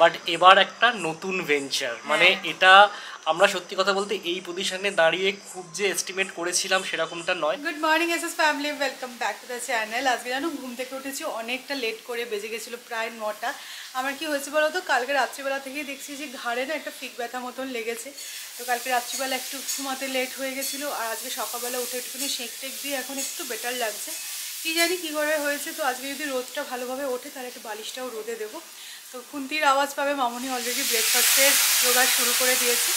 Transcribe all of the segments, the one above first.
But एबार एक नतून वेंचार माने एटा আমরা সত্যি কথা বলতে এই পজিশনে দাঁড়িয়ে খুব যে এস্টিমেট করেছিলাম সেরকমটা নয়। Good morning SS family, welcome back to the channel. আজকে জানো ঘুম থেকে উঠেছি অনেকটা লেট করে, বেজে গেছিলো প্রায় 9টা। আমার কি হয়েছে বলো তো, কালকে রাত্রিবেলা থেকেই দেখছি যে ঘাড়ে না একটা ফিক ব্যথা মতন লেগেছে, তো কালকে রাত্রিবেলা একটু ঘুমাতে লেট হয়ে গেছিলো। আর আজকে সকালবেলা উঠে একটুখানি শেক টেক দিয়ে এখন একটু বেটার লাগছে, কী জানি কী করে হয়েছে। তো আজকে যদি রোদটা ভালোভাবে ওঠে তাহলে একটু বালিশটাও রোদে দেবো। তো খুন্তির আওয়াজ পাবে, মামনি অলরেডি ব্রেকফাস্টের জোগাড় শুরু করে দিয়েছে।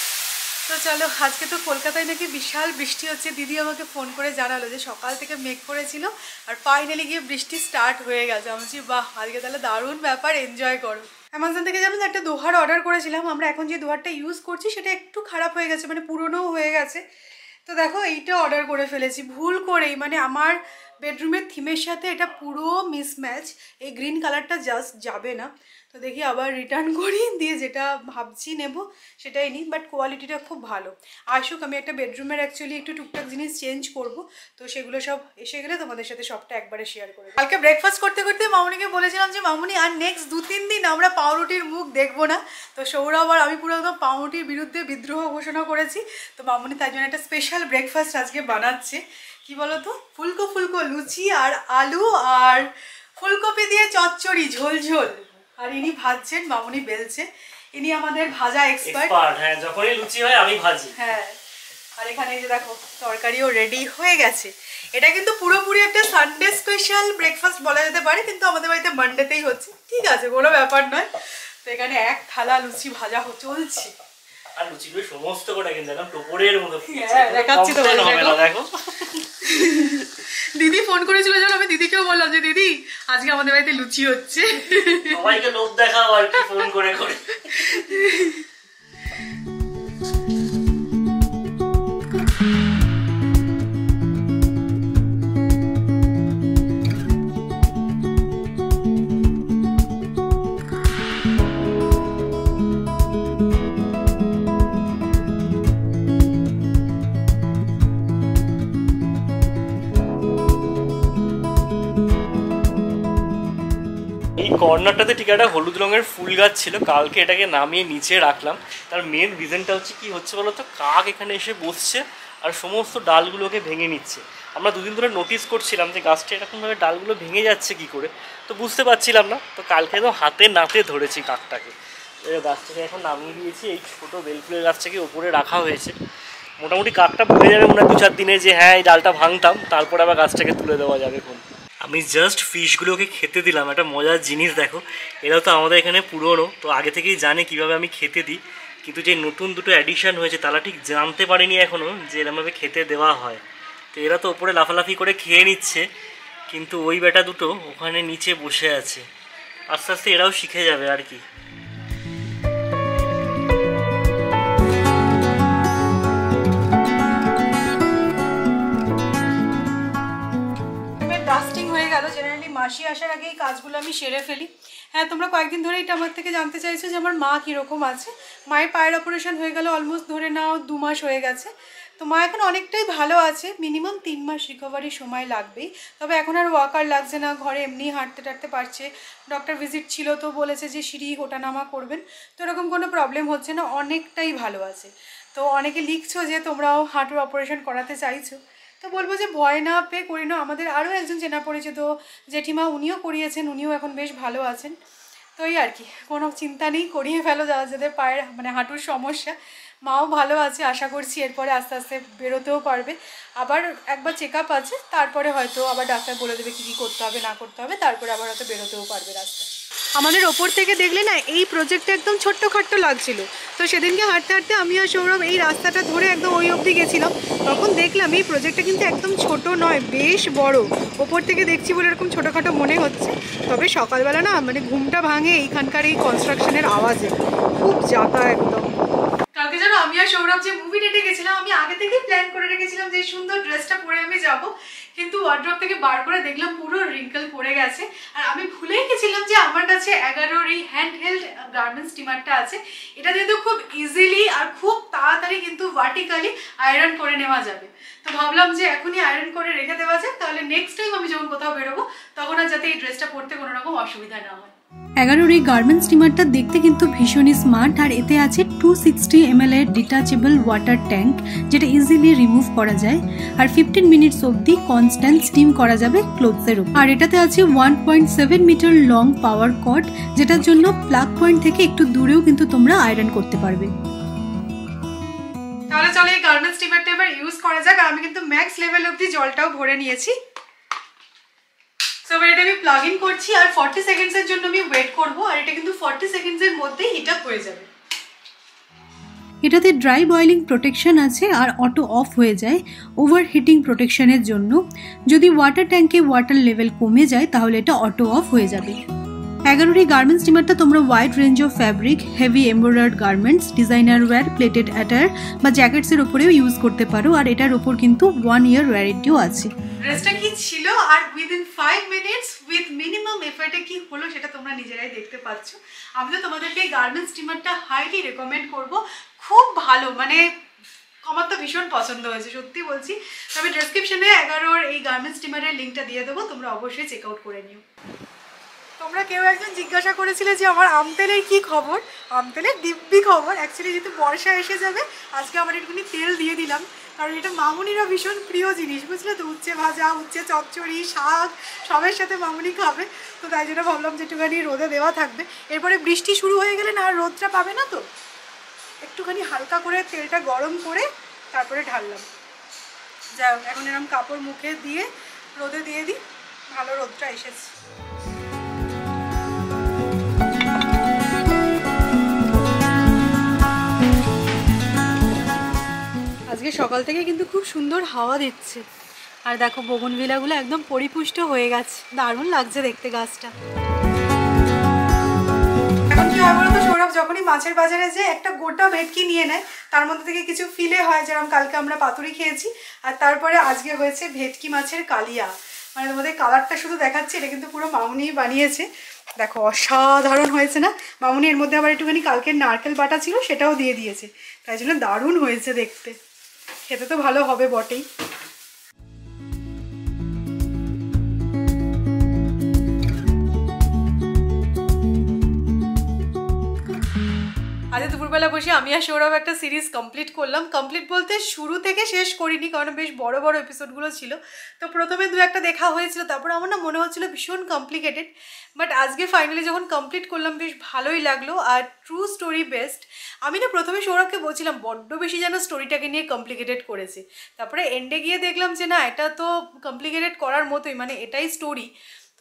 তো চলো, আজকে তো কলকাতায় নাকি বিশাল বৃষ্টি হচ্ছে, দিদি আমাকে ফোন করে জানালো যে সকাল থেকে মেঘ করেছিল আর ফাইনালি গিয়ে বৃষ্টি স্টার্ট হয়ে গেছে। আমি বলছি বাহ, আজকে তাহলে দারুণ ব্যাপার, এনজয় করো। অ্যামাজন থেকে জানো তো একটা দোহার অর্ডার করেছিলাম, আমরা এখন যে দোহারটা ইউজ করছি সেটা একটু খারাপ হয়ে গেছে, মানে পুরনোও হয়ে গেছে। তো দেখো এইটা অর্ডার করে ফেলেছি ভুল করেই, মানে আমার বেডরুমের থিমের সাথে এটা পুরো মিসম্যাচ, এই গ্রিন কালারটা জাস্ট যাবে না। তো দেখি আবার রিটার্ন করি, দিয়ে যেটা ভাবছি নেব সেটাই নিই, বাট কোয়ালিটিটা খুব ভালো। আসুক, আমি একটা বেডরুমের অ্যাকচুয়ালি একটু টুকটাক জিনিস চেঞ্জ করব, তো সেগুলো সব এসে গেলে তোমাদের সাথে সবটা একবারে শেয়ার করব। কালকে ব্রেকফাস্ট করতে করতে মামুনিকে বলেছিলাম যে মামুনি আর নেক্সট 2-3 দিন আমরা পাউরুটির মুখ দেখবো না। তো সৌরভ আর আমি পুরো একদম পাউরুটির বিরুদ্ধে বিদ্রোহ ঘোষণা করেছি। তো মামুনি তার জন্য একটা স্পেশাল ব্রেকফাস্ট আজকে বানাচ্ছে, কি বলো তো, ফুলকো ফুলকো লুচি আর আলু আর ফুলকপি দিয়ে চচ্চড়ি ঝোল ঝোল। আর ইনি ভাজছেন, মামুনি বেলছে, ইনি আমাদের ভাজা এক্সপার্ট। হ্যাঁ, যখনই লুচি হয় আমি ভাজি। হ্যাঁ, আর এখানে এই যে দেখো তরকারিও রেডি হয়ে গেছে। এটা কিন্তু পুরোপুরি একটা সানডে স্পেশাল ব্রেকফাস্ট বলা যেতে পারে, কিন্তু আমাদের বাড়িতে মানডেতেই হচ্ছে, ঠিক আছে, কোনো ব্যাপার নয়। তো এখানে এক থালা লুচি ভাজা চলছে, আর লুচিগুলো সমস্ত কটা কিন্তু একদম টোপরের মতো ফুলছে। দেখাচ্ছি তো, দেখো দিদি ফোন করেছিল, যখন আমি দিদিকেও বললাম যে দিদি আজকে আমাদের বাড়িতে লুচি হচ্ছে, সবাইকে লোভ দেখাও আর কি ফোন করে করে। কর্নারটাতে ঠিক একটা হলুদ রঙের ফুল গাছ ছিল, কালকে এটাকে নামিয়ে নিচে রাখলাম। তার মেন রিজনটা হচ্ছে কি হচ্ছে বলো তো, কাক এখানে এসে বসছে আর সমস্ত ডালগুলোকে ভেঙে নিচ্ছে। আমরা 2 দিন ধরে নোটিস করছিলাম যে গাছটা এরকমভাবে ডালগুলো ভেঙে যাচ্ছে কি করে, তো বুঝতে পারছিলাম না। তো কালকে তো হাতে নাতে ধরেছি কাকটাকে, গাছটাকে এখন নামিয়ে দিয়েছি। এই ছোটো বেলফুলের গাছটাকে ওপরে রাখা হয়েছে, মোটামুটি কাকটা ভুলে যাবে মনে হয় 2-4 দিনে যে হ্যাঁ এই ডালটা ভাঙতাম, তারপর আবার গাছটাকে তুলে দেওয়া যাবে। কোন আমি জাস্ট ফিশগুলোকে খেতে দিলাম, একটা মজার জিনিস দেখো, এরা তো আমাদের এখানে পুরনো, তো আগে থেকেই জানে কীভাবে আমি খেতে দিই, কিন্তু যে নতুন দুটো অ্যাডিশান হয়েছে তারা ঠিক জানতে পারেনি এখনও যে এরমভাবে খেতে দেওয়া হয়। তো এরা তো ওপরে লাফালাফি করে খেয়ে নিচ্ছে, কিন্তু ওই বেটা দুটো ওখানে নিচে বসে আছে, আস্তে আস্তে এরাও শিখে যাবে আর কি। মাসি আসার আগে এই কাজগুলো আমি সেরে ফেলি। হ্যাঁ, তোমরা কয়েকদিন ধরে এটা আমার থেকে জানতে চাইছো যে আমার মা কীরকম আছে। মায়ের পায়ের অপারেশন হয়ে গেল অলমোস্ট ধরে নাও 2 মাস হয়ে গেছে। তো মা এখন অনেকটাই ভালো আছে, মিনিমাম 3 মাস রিকভারি সময় লাগবেই। তবে এখন আর ওয়াকার লাগছে না, ঘরে এমনি হাঁটতে টাটতে পারছে। ডক্টর ভিজিট ছিল, তো বলেছে যে সিঁড়ি ওঠানামা করবেন, তো এরকম কোনো প্রবলেম হচ্ছে না, অনেকটাই ভালো আছে। তো অনেকে লিখছো যে তোমরাও হাঁটুর অপারেশন করাতে চাইছো, তো বলবো যে ভয় না পেয়ে করি না। আমাদের আরও একজন চেনা পরিচিত জেঠিমা, উনিও করিয়েছেন, উনিও এখন বেশ ভালো আছেন। তো এই আর কি, কোনো চিন্তা নেই, করিয়ে ফেলো যারা যাদের পায়ের মানে হাঁটুর সমস্যা। মাও ভালো আছে, আশা করছি এরপরে আস্তে আস্তে বেরোতেও পারবে। আবার একবার চেক আপ আছে, তারপরে হয়তো আবার ডাক্তার বলে দেবে কী কী করতে হবে না করতে হবে, তারপরে আবার হয়তো বেরোতেও পারবে রাস্তায়। আমাদের ওপর থেকে দেখলে না এই প্রজেক্টটা একদম ছোট্টখাট্ট লাগছিল। তো সেদিনকে হাঁটতে হাঁটতে আমি আর সৌরভ এই রাস্তাটা ধরে একদম ওই অবধি গেছিলাম, তখন দেখলাম এই প্রজেক্টটা কিন্তু একদম ছোট নয়, বেশ বড়। ওপর থেকে দেখছি বলে এরকম ছোটোখাটো মনে হচ্ছে, তবে সকালবেলা না মানে ঘুমটা ভাঙে এইখানকার এই কনস্ট্রাকশনের আওয়াজে, খুব যাতা একদম। কালকে যেন আমি আর সৌরভ যে মুভি ডেটে গেছিলাম, আমি আগে থেকেই প্ল্যান করে রেখেছিলাম যে এই সুন্দর ড্রেসটা পরে আমি যাব, কিন্তু ওয়ার্ড্রপ থেকে বার করে দেখলাম পুরো রিঙ্কেল পড়ে গেছে। আর আমি ভুলেই গেছিলাম যে আমার কাছে AGAROর এই হ্যান্ডহেল্ড গার্মেন্টস স্টিমারটা আছে, এটা যেহেতু খুব ইজিলি আর খুব তাড়াতাড়ি কিন্তু ভার্টিক্যালি আয়রন করে নেওয়া যাবে। তো ভাবলাম যে এখনই আয়রন করে রেখে দেওয়া যায়, তাহলে নেক্সট টাইম আমি যখন কোথাও বেরোবো তখন আর যাতে এই ড্রেসটা পরতে কোনো রকম অসুবিধা না হয়। एगारोर এই গার্মেন্ট স্টিমারটা দেখতে কিন্তু ভীষণ স্মার্ট আর এতে আছে 260 ml এর ডিটাচেবল ওয়াটার ট্যাঙ্ক যেটা ইজিলি রিমুভ করা যায় আর 15 মিনিটস অবধি কনস্ট্যান্ট স্টিম করা যাবে ক্লোথসের উপর আর এটাতে আছে 1.7 মিটার লং পাওয়ার কর্ড যেটার জন্য প্লাগ পয়েন্ট থেকে একটু দূরেও কিন্তু তোমরা আয়রন করতে পারবে। তাহলে চলো এই গার্মেন্ট স্টিমারটা এবার ইউজ করা যাক। আমি কিন্তু ম্যাক্স লেভেল অবধি জলটাও ভরে নিয়েছি। So, এটা আমি প্লাগ ইন করছি আর 40 সেকেন্ডস এর জন্য আমি ওয়েট করব আর এটা কিন্তু 40 সেকেন্ডস এর মধ্যে হিট আপ হয়ে যাবে। এটাতে ড্রাই বয়েলিং প্রোটেকশন আছে আর অটো অফ হয়ে যায় ওভারহিটিং প্রোটেকশনের জন্য। যদি ওয়াটার ট্যাঙ্কে ওয়াটার লেভেল কমে যায় তাহলে এটা অটো অফ হয়ে যাবে। এগারোটি গার্মেন্টস স্টিমারটা তোমরা wide range of fabric, heavy embroidered garments, designer wear, pleated attire বা জ্যাকেটস এর উপরেও ইউজ করতে পারো আর এটার উপর কিন্তু 1 year ওয়ারেন্টিও আছে। ড্রেসটা কি ছিল আর উইদিন 5 minutes উইথ মিনিমাম এফর্টে কি হলো সেটা তোমরা নিজেরাই দেখতে পাচ্ছ। আমি তো তোমাদেরকে এই গার্মেন্টস স্টিমারটা হাইলি রেকমেন্ড করব। খুব ভালো, মানে আমার তো ভীষণ পছন্দ হয়েছে, সত্যি বলছি। তবে ডেসক্রিপশনে এগারোর এই গার্মেন্টস স্টিমারের লিঙ্কটা দিয়ে দেবো, তোমরা অবশ্যই চেক আউট করে নিও। তোমরা কেউ একজন জিজ্ঞাসা করেছিলে যে আমার আম তেলের কী খবর। আম তেলের দিব্যি খবর। অ্যাকচুয়ালি যেহেতু বর্ষা এসে যাবে আজকে আমার একটুখানি তেল দিয়ে দিলাম, কারণ এটা মামুনিরও ভীষণ প্রিয় জিনিস, বুঝলে তো। উচ্ছে ভাজা, উচ্ছে চচ্চড়ি, শাক সবের সাথে মামুনি খাবে, তো তাই জন্য ভাবলাম যে একটুখানি রোদে দেওয়া থাকবে। এরপরে বৃষ্টি শুরু হয়ে গেলে না আর রোদটা পাবে না, তো একটুখানি হালকা করে তেলটা গরম করে তারপরে ঢাললাম। যাই হোক, এখন এরকম কাপড় মুখে দিয়ে রোদে দিয়ে দিই, ভালো রোদটা এসেছে। আজকে সকাল থেকে কিন্তু খুব সুন্দর হাওয়া দিচ্ছে আর দেখো বোগনভিলাগুলো একদম পরিপুষ্ট হয়ে গেছে, দারুণ লাগছে দেখতে গাছটা। এখন কি হয় বলতো, সৌরভ যখনই মাছের বাজারে যে একটা গোটা ভেটকি নিয়ে নেয়, তার মধ্যে থেকে কিছু ফিলে হয়, যেরকম কালকে আমরা পাতুরি খেয়েছি আর তারপরে আজকে হয়েছে ভেটকি মাছের কালিয়া। মানে তোমাদের কালারটা শুধু দেখাচ্ছি, এটা কিন্তু পুরো মামুনি বানিয়েছে, দেখো অসাধারণ হয়েছে না। মামুনি এর মধ্যে আবার একটুখানি কালকের নারকেল বাটা ছিল সেটাও দিয়ে দিয়েছে, তাই জন্য দারুণ হয়েছে দেখতে, খেতে তো ভালো হবে বটেই। আজ দুপুরবেলা বসে আমি আর সৌরভ একটা সিরিজ কমপ্লিট করলাম। কমপ্লিট বলতে শুরু থেকে শেষ করিনি, কারণ বেশ বড় বড় এপিসোডগুলো ছিল, তো প্রথমে 2-1টা দেখা হয়েছিল, তারপর আমার না মনে হচ্ছিলো ভীষণ কমপ্লিকেটেড, বাট আজকে ফাইনালি যখন কমপ্লিট করলাম বেশ ভালোই লাগলো। আর ট্রু স্টোরি বেস্ট। আমি না প্রথমে সৌরভকে বলছিলাম বড্ড বেশি যেন স্টোরিটাকে নিয়ে কমপ্লিকেটেড করেছে, তারপরে এন্ডে গিয়ে দেখলাম যে না এটা তো কমপ্লিকেটেড করার মতোই, মানে এটাই স্টোরি।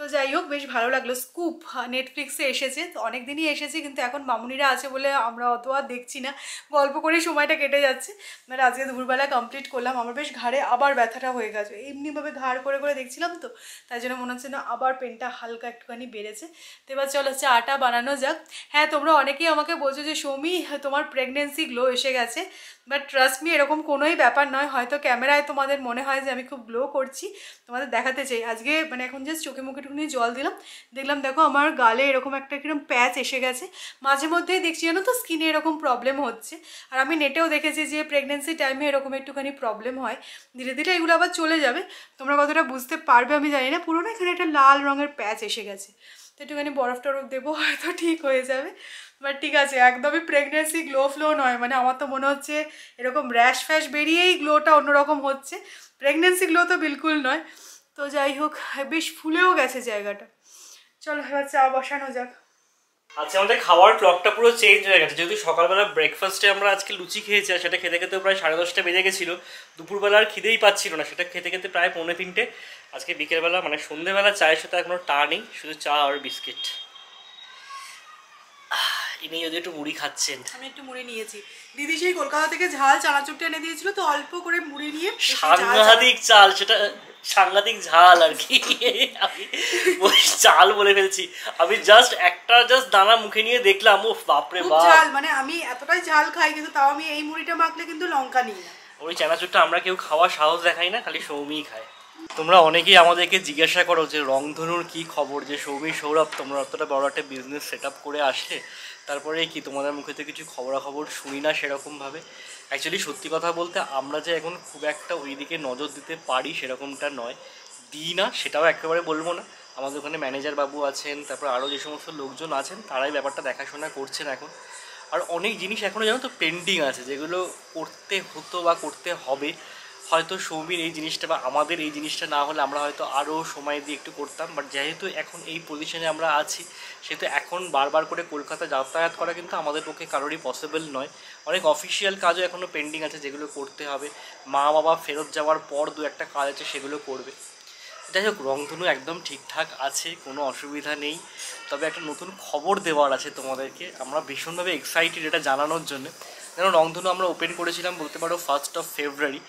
তো যাই হোক, বেশ ভালো লাগলো। স্কুপ নেটফ্লিক্সে এসেছে, তো অনেক দিনই এসেছে, কিন্তু এখন মামুনিরা আছে বলে আমরা অত আর দেখছি না, গল্প করে সময়টা কেটে যাচ্ছে। মানে আজকে দুপুরবেলা কমপ্লিট করলাম। আমার বেশ ঘাড়ে আবার ব্যথাটা হয়ে গেছে, এমনিভাবে ঘাড় করে করে দেখছিলাম, তো তাই জন্য মনে হচ্ছে না আবার পেনটা হালকা একটুখানি বেড়েছে। তো এবার চলো চাটা বানানো যাক। হ্যাঁ, তোমরা অনেকেই আমাকে বলছো যে সৌমি তোমার প্রেগনেন্সি গ্লো এসে গেছে, বাট ট্রাস্ট মি এরকম কোনোই ব্যাপার নয়। হয়তো ক্যামেরায় তোমাদের মনে হয় যে আমি খুব গ্লো করছি, তোমাদের দেখাতে চাই। আজকে মানে এখন জাস্ট চোখে মুখে একটুখানি জল দিলাম, দেখলাম দেখো আমার গালে এরকম একটা কিরকম প্যাচ এসে গেছে। মাঝে মধ্যেই দেখছি জানো তো স্কিনে এরকম প্রবলেম হচ্ছে, আর আমি নেটেও দেখেছি যে প্রেগনেন্সি টাইমে এরকম একটুখানি প্রবলেম হয়, ধীরে ধীরে এগুলো আবার চলে যাবে। তোমরা কতটা বুঝতে পারবে আমি জানি না। পুরো না এখানে একটা লাল রঙের প্যাচ এসে গেছে, তো একটুখানি বরফ টরফ দেবো, হয়তো ঠিক হয়ে যাবে। বাট ঠিক আছে, একদমই প্রেগনেন্সি গ্লো ফ্লো নয়, মানে আমার তো মনে হচ্ছে এরকম র্যাশ ফ্যাশ বেরিয়েই গ্লোটা অন্যরকম হচ্ছে, প্রেগনেন্সি গ্লো তো বিলকুল নয়। তো যাই হোক, বেশ ফুলেও গেছে জায়গাটা। চলো এবার চা বসানো যাক। আচ্ছা, আমাদের খাওয়ার ক্লকটা পুরো চেঞ্জ হয়ে গেছে, যেহেতু সকালবেলা ব্রেকফাস্টে আমরা আজকে লুচি খেয়েছি আর সেটা খেতে খেতে প্রায় 10:30 বেজে গেছিলো। দুপুরবেলা আর খিদেই পাচ্ছিল না, সেটা খেতে খেতে প্রায় 2:45। আজকে বিকেলবেলা মানে সন্ধ্যেবেলা চায়ের সাথে এখনো টা নেই, শুধু চা আর বিস্কিট। ইনি যদি একটু মুড়ি খাচ্ছেন, আমি একটু মুড়ি নিয়েছি। দিদি সেই কলকাতা থেকে ঝাল চানাচুরটা এনে দিয়েছিল, তো অল্প করে মুড়ি নিয়ে সাংঘাতিক চাল, সেটা সাংঘাতিক ঝাল আর কি, ওই চাল বলে ফেলছি আমি। জাস্ট একটা দানা মুখে নিয়ে দেখলাম, ও বাপরে বাপ ঝাল। মানে আমি এতটাই ঝাল খাই, কিন্তু তাও আমি এই মুড়িটা মাখলে কিন্তু লঙ্কা নিই না। ওই চানাচুরটা আমরা কেউ খাওয়া সাহস দেখাই না, খালি সৌমিই খায়। তোমরা অনেকেই আমাদেরকে জিজ্ঞাসা করো যে রংধনুর কি খবর, যে সৌমি সৌরভ তোমরা অতটা বড় একটা বিজনেস সেট আপ করে আসলে তারপরে কি তোমাদের মুখে তো কিছু খবরাখবর শুনি না সেরকমভাবে। অ্যাকচুয়ালি সত্যি কথা বলতে আমরা যে এখন খুব একটা ওই দিকে নজর দিতে পারি সেরকমটা নয়, দিই না সেটাও একেবারে বলবো না, আমাদের ওখানে ম্যানেজার বাবু আছেন, তারপর আরও যে সমস্ত লোকজন আছেন তারাই ব্যাপারটা দেখাশোনা করছেন এখন। আর অনেক জিনিস এখনও জানো তো পেন্ডিং আছে, যেগুলো করতে হতো বা করতে হবে। হয়তো সৌমির এই জিনিসটা বা আমাদের এই জিনিসটা না হলে আমরা হয়তো আরও সময় দিয়ে একটু করতাম, বাট যেহেতু এখন এই পজিশনে আমরা আছি সেহেতু এখন বারবার করে কলকাতা যাতায়াত করা কিন্তু আমাদের পক্ষে কারোরই পসিবল নয়। অনেক অফিসিয়াল কাজও এখনও পেন্ডিং আছে যেগুলো করতে হবে। মা বাবা ফেরত যাওয়ার পর দু একটা কাজ আছে সেগুলো করবে। যাই হোক, রংধনু একদম ঠিকঠাক আছে, কোনো অসুবিধা নেই। তবে একটা নতুন খবর দেওয়ার আছে তোমাদেরকে। আমরা ভীষণভাবে এক্সাইটেড এটা জানানোর জন্য। যেন রংধনু আমরা ওপেন করেছিলাম বলতে পারো 1st of February,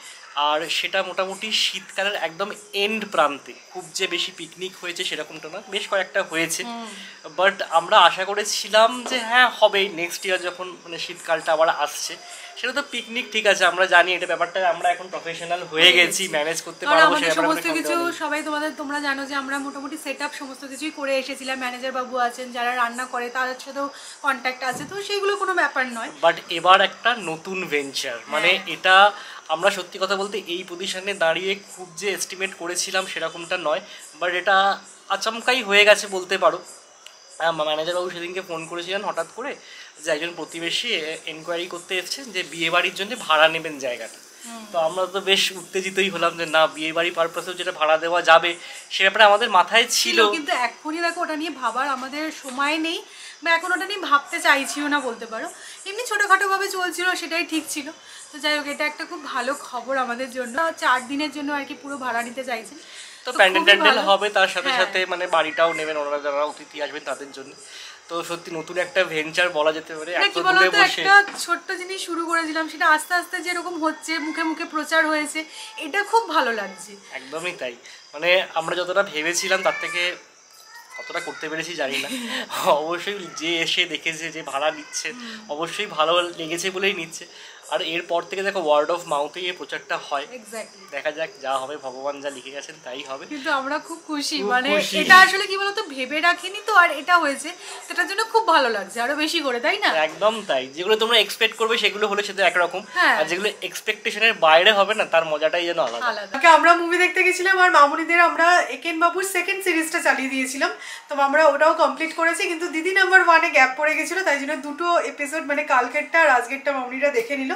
আর সেটা মোটামুটি শীতকালের একদম এন্ড প্রান্তে। খুব যে বেশি পিকনিক হয়েছে সেরকমটা না, বেশ কয়েকটা হয়েছে, বাট আমরা আশা করেছিলাম যে হ্যাঁ হবেই নেক্সট ইয়ার যখন মানে শীতকালটা আবার আসছে। সেটা তো পিকনিক ঠিক আছে, আমরা জানি এটা ব্যাপারটা, আমরা এখন প্রফেশনাল হয়ে গেছি, ম্যানেজ করতে পারবো সমস্ত কিছু। সবাই তোমাদের তোমরা জানো যে আমরা মোটামুটি সেটআপ সমস্ত কিছুই করে এসেছিলাম। ম্যানেজার বাবু আছেন, যারা রান্না করে তাদের সাথেও কন্ট্যাক্ট আছে, তো সেগুলো কোনো ব্যাপার নয়। বাট এবার একটা নতুন ভেঞ্চার, মানে এটা আমরা সত্যি কথা বলতে এই পজিশনে দাঁড়িয়ে খুব যে এস্টিমেট করেছিলাম সেরকমটা নয়, বাট এটা আচমকাই হয়ে গেছে বলতে পারো। ম্যানেজারবাবু সেদিনকে ফোন করেছিলেন হঠাৎ করে যে একজন প্রতিবেশী এনকোয়ারি করতে এসেছেন যে বিয়েবাড়ির জন্য ভাড়া নেবেন জায়গাটা। তো আমরা তো বেশ উত্তেজিতই হলাম যে না, বিয়েবাড়ি পারপাসেও যেটা ভাড়া দেওয়া যাবে সে ব্যাপারে আমাদের মাথায় ছিল, কিন্তু এখনই দেখো ওটা নিয়ে ভাবার আমাদের সময় নেই বা এখন ওটা নিয়ে ভাবতে চাইছিও না বলতে পারো। এমনি ছোটোখাটোভাবে চলছিল, সেটাই ঠিক ছিল। তো যাই হোক, এটা একটা খুব ভালো খবর আমাদের জন্য। 4 দিনের জন্য আর কি পুরো ভাড়া নিতে চাইছেন। তো প্যান্ডেল ট্যান্ডেল হবে, তার সাথে সাথে মানে বাড়িটাও নেবেন ওনারা, যারা অতিথি আসবেন তাদের জন্য। তো সত্যি নতুন একটা ভেঞ্চার বলা যেতে পারে। একটা ছোট্ট জিনিস শুরু করেছিলাম, সেটা আস্তে আস্তে যেরকম হচ্ছে, মুখে মুখে প্রচার হয়েছে, এটা খুব ভালো লাগছে। একদমই তাই, মানে আমরা যতটা ভেবেছিলাম তার থেকে কতটা করতে পেরেছি জানি না। অবশ্যই যে এসে দেখেছে, যে ভাড়া নিচ্ছে, অবশ্যই ভালো লেগেছে বলেই নিচ্ছে। আর এরপর থেকে দেখো ওয়ার্ড অফ মাউথে এই প্রচারটা হয়। দেখা যাক, যা হবে ভগবান যা লিখে গেছেন তাই হবে। কিন্তু আমরা খুব খুশি, মানে এটা আসলে কি বলতো ভেবে রাখিনি তো, আর এটা হয়েছে, সেটার জন্য খুব ভালো লাগছে আরো বেশি করে, তাই না? একদম তাই। যেগুলো তোমরা এক্সপেক্ট করবে সেগুলো হলে সেটা একরকম, আর যেগুলো এক্সপেকটেশনের বাইরে হবে না তার মজাটাই যেন আলাদা। আমরা মুভি দেখতে গেছিলাম আর মামুনিদের আমরা একেন বাবুর সেকেন্ড সিরিজটা চালিয়ে দিয়েছিলাম, তো আমরা ওটাও কমপ্লিট করেছি। কিন্তু দিদি নাম্বার 1-এ গ্যাপ পড়ে গেছিলো, তাই জন্য 2টো এপিসোড মানে কালকেরটা আর আজকেরটা মামুনিরা দেখে নিল।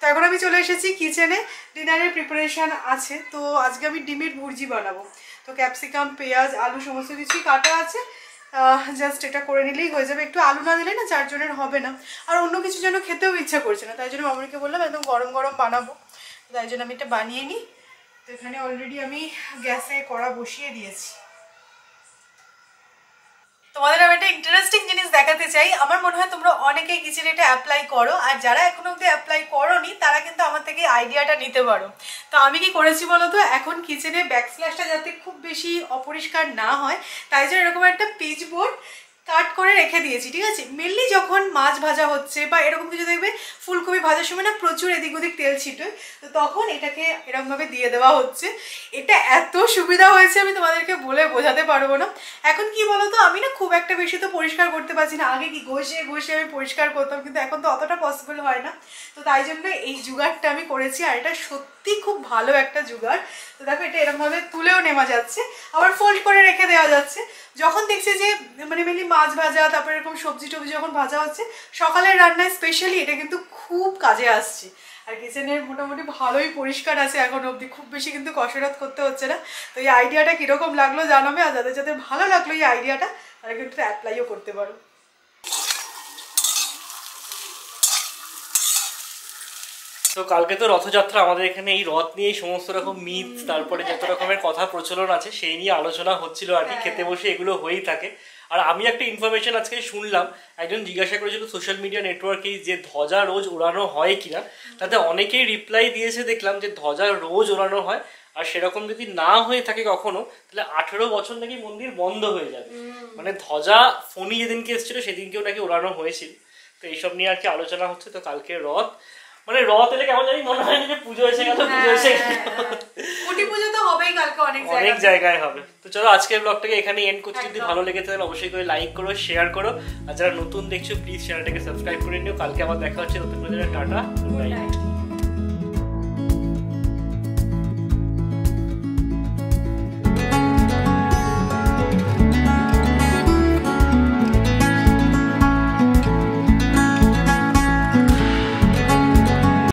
তো এখন আমি চলে এসেছি কিচেনে, ডিনারের প্রিপারেশান আছে। তো আজকে আমি ডিমের ভুর্জি বানাবো। তো ক্যাপসিকাম, পেঁয়াজ, আলু সমস্ত কিছুই কাটা আছে, জাস্ট এটা করে নিলেই হয়ে যাবে। একটু আলু না দিলে না 4 জনের হবে না, আর অন্য কিছু যেন খেতেও ইচ্ছা করছে না, তাই জন্য মামুনিকে বললাম একদম গরম গরম বানাবো, তাই জন্য আমি এটা বানিয়ে নিই। তো এখানে অলরেডি আমি গ্যাসে কড়া বসিয়ে দিয়েছি। তোমাদের আমি একটা ইন্টারেস্টিং জিনিস দেখাতে চাই। আমার মনে হয় তোমরা অনেকেই কিচেনে এটা অ্যাপ্লাই করো, আর যারা এখনো অবধি অ্যাপ্লাই করোনি তারা কিন্তু আমার থেকে আইডিয়াটা নিতে পারো। তো আমি কি করেছি বলো তো, এখন কিচেনে ব্যাকস্ল্যাশটা যাতে খুব বেশি অপরিষ্কার না হয় তাই জন্য এরকম একটা পিচ বোর্ড কাট করে রেখে দিয়েছি, ঠিক আছে? মেনলি যখন মাছ ভাজা হচ্ছে বা এরকম কিছু দেখবে, ফুলকপি ভাজার সময় না প্রচুর এদিক ওদিক তেল ছিটোয়, তো তখন এটাকে এরকমভাবে দিয়ে দেওয়া হচ্ছে। এটা এত সুবিধা হয়েছে আমি তোমাদেরকে বলে বোঝাতে পারবো না। এখন কি বলো তো, আমি না খুব একটা বেশি তো পরিষ্কার করতে পারছি না। আগে কি ঘষে ঘষে আমি পরিষ্কার করতাম, কিন্তু এখন তো অতটা পসিবল হয় না, তো তাই জন্য এই জোগাড়টা আমি করেছি। আর এটা সত্যি খুব ভালো একটা জোগাড়। তো দেখো এটা এরকমভাবে তুলেও নেওয়া যাচ্ছে, আবার ফোল্ড করে রেখে দেওয়া যাচ্ছে। যখন দেখছে যে মানে মেনলি মাছ ভাজা, তারপরে এরকম সবজি টবজি যখন ভাজা হচ্ছে, সকালের রান্নায় স্পেশালি এটা কিন্তু খুব কাজে আসছে। আর কিচেনের মোটামুটি ভালোই পরিষ্কার আছে এখন অবধি, খুব বেশি কিন্তু কসরত করতে হচ্ছে না। তো এই আইডিয়াটা কীরকম লাগলো জানাবে, আর যাদের যাদের ভালো লাগলো এই আইডিয়াটা তারা কিন্তু অ্যাপ্লাইও করতে পারো। তো কালকে তো রথযাত্রা, আমাদের এখানে এই রথ নিয়ে সমস্ত রকম মিথ, তারপরে যত রকমের কথা প্রচলন আছে সেই নিয়ে আলোচনা হচ্ছিল আর কি। খেতে বসে এগুলো হয়েই থাকে। আর আমি একটা ইনফরমেশন আজকে শুনলাম, একজন জিজ্ঞাসা করেছিল সোশ্যাল মিডিয়া নেটওয়ার্কে যে ধ্বজা রোজ ওড়ানো হয় কিনা, তাতে অনেকেই রিপ্লাই দিয়েছে দেখলাম যে ধ্বজা রোজ ওড়ানো হয়, আর সেরকম যদি না হয়ে থাকে কখনো তাহলে 18 বছর নাকি মন্দির বন্ধ হয়ে যাবে। মানে ধ্বজা ফোনই যেদিনকে এসেছিল সেদিনকেও নাকি ওড়ানো হয়েছিল। তো এইসব নিয়ে আর কি আলোচনা হচ্ছে। তো কালকে রথ, মানে রথ এলে কেমন জানি মনে হয় যে পুজো এসে গেল, পুজো এসে গেল। কুটি পুজো তো হবেই কালকে, অনেক জায়গায় হবে। তো চলো আজকের ব্লগটাকে এখানে এন্ড করছি। যদি ভালো লেগে থাকে অবশ্যই করে লাইক করো, শেয়ার করো, আর যারা নতুন দেখছো প্লিজ চ্যানেলটাকে সাবস্ক্রাইব করে নিও। কালকে আবার দেখা হচ্ছে, নতুন করে টাটা, বাই।